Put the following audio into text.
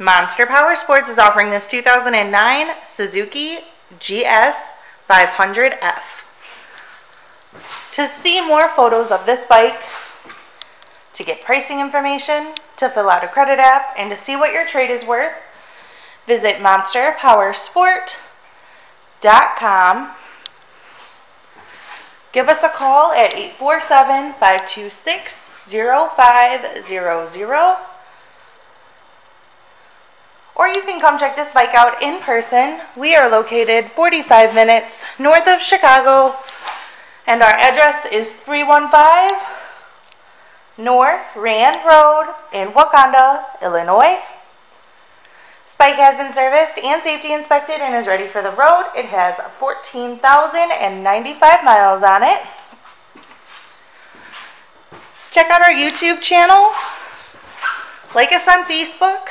Monster Powersports is offering this 2009 Suzuki GS500F. To see more photos of this bike, to get pricing information, to fill out a credit app, and to see what your trade is worth, visit monsterpowersport.com. Give us a call at 847-526-0500. Or you can come check this bike out in person. We are located 45 minutes north of Chicago, and our address is 315 North Rand Road in Wauconda, Illinois. This bike has been serviced and safety inspected and is ready for the road. It has 14,095 miles on it. Check out our YouTube channel. Like us on Facebook.